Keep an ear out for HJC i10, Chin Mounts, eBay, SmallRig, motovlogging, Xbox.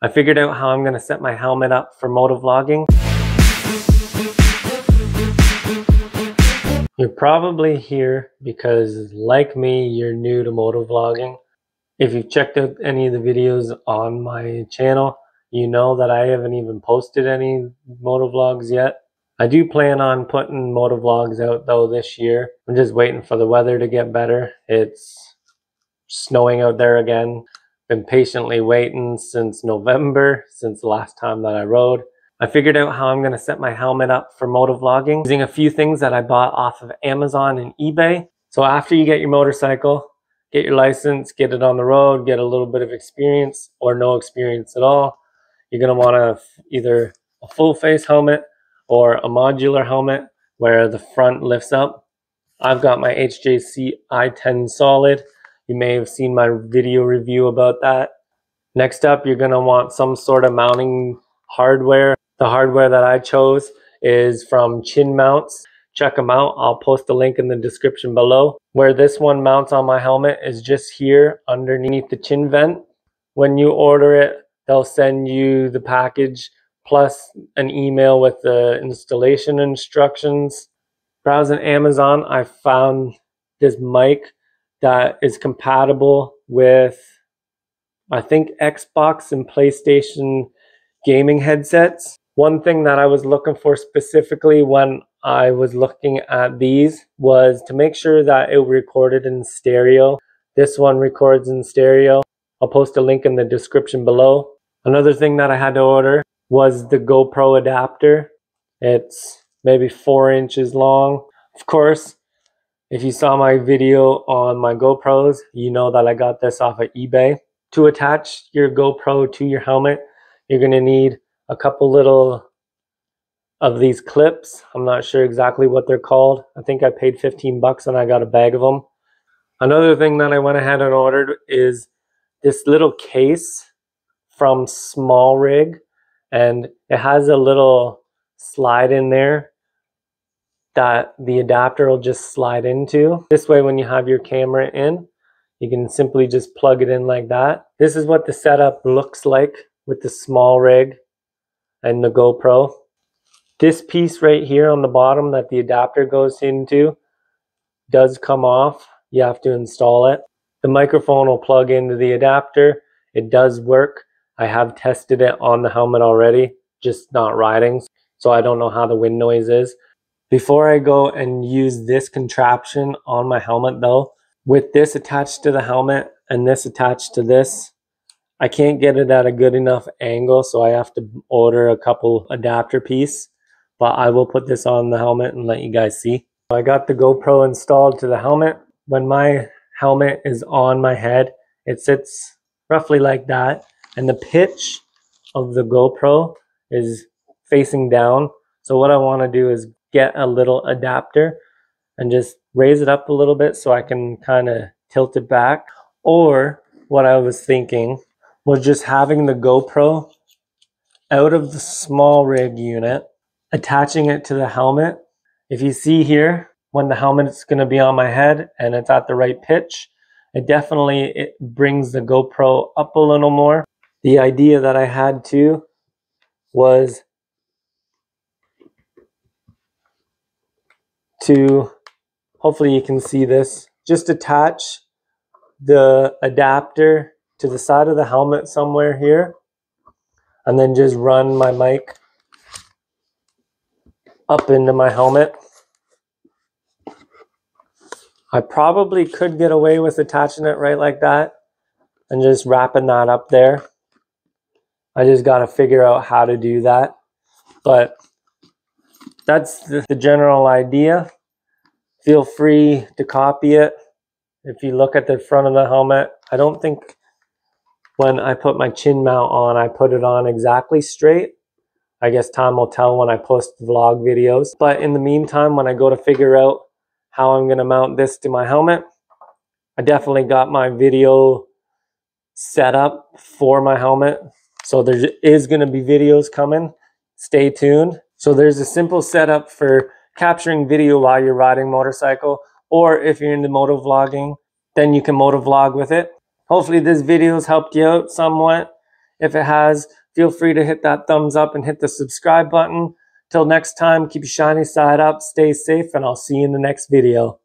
I figured out how I'm going to set my helmet up for motovlogging. You're probably here because, like me, you're new to motovlogging. If you've checked out any of the videos on my channel, you know that I haven't even posted any motovlogs yet. I do plan on putting motovlogs out though this year. I'm just waiting for the weather to get better. It's snowing out there again. Been patiently waiting since November, since the last time that I rode. I figured out how I'm going to set my helmet up for motovlogging using a few things that I bought off of Amazon and eBay. So after you get your motorcycle, get your license, get it on the road, get a little bit of experience or no experience at all, you're going to want to either a full face helmet or a modular helmet where the front lifts up. I've got my HJC i10 solid. You may have seen my video review about that. Next up, you're going to want some sort of mounting hardware. The hardware that I chose is from Chin Mounts. Check them out. I'll post a link in the description below. Where this one mounts on my helmet is just here underneath the chin vent. When you order it, they'll send you the package plus an email with the installation instructions. Browsing Amazon, I found this mic that is compatible with, I think, Xbox and PlayStation gaming headsets. One thing that I was looking for specifically when I was looking at these was to make sure that it recorded in stereo. This one records in stereo. I'll post a link in the description below. Another thing that I had to order was the GoPro adapter. It's maybe 4 inches long. Of course, if you saw my video on my GoPros, you know that I got this off of eBay. To attach your GoPro to your helmet, you're going to need a couple little of these clips. I'm not sure exactly what they're called. I think I paid 15 bucks and I got a bag of them. Another thing that I went ahead and ordered is this little case from SmallRig, and it has a little slide in there that the adapter will just slide into. This way, when you have your camera in, you can simply just plug it in like that. This is what the setup looks like with the SmallRig and the GoPro. This piece right here on the bottom that the adapter goes into does come off. You have to install it. The microphone will plug into the adapter. It does work. I have tested it on the helmet already, just not riding, so I don't know how the wind noise is. Before I go and use this contraption on my helmet though, with this attached to the helmet and this attached to this, I can't get it at a good enough angle, so I have to order a couple adapter pieces. But I will put this on the helmet and let you guys see. I got the GoPro installed to the helmet. When my helmet is on my head, it sits roughly like that. And the pitch of the GoPro is facing down. So what I want to do is get a little adapter and just raise it up a little bit so I can kind of tilt it back. Or what I was thinking was just having the GoPro out of the SmallRig unit, attaching it to the helmet. If you see here, when the helmet's going to be on my head and it's at the right pitch, it brings the GoPro up a little more. The idea that I had too was to, hopefully you can see this, just attach the adapter to the side of the helmet somewhere here, and then just run my mic up into my helmet. I probably could get away with attaching it right like that and just wrapping that up there. I just got to figure out how to do that. But that's the general idea. Feel free to copy it. If you look at the front of the helmet, I don't think when I put my chin mount on, I put it on exactly straight. I guess time will tell when I post vlog videos. But in the meantime, when I go to figure out how I'm going to mount this to my helmet, I definitely got my video set up for my helmet. So there is going to be videos coming. Stay tuned. So there's a simple setup for capturing video while you're riding motorcycle, or if you're into motovlogging, then you can motovlog with it. Hopefully this video's helped you out somewhat. If it has, feel free to hit that thumbs up and hit the subscribe button. Till next time, keep your shiny side up, stay safe, and I'll see you in the next video.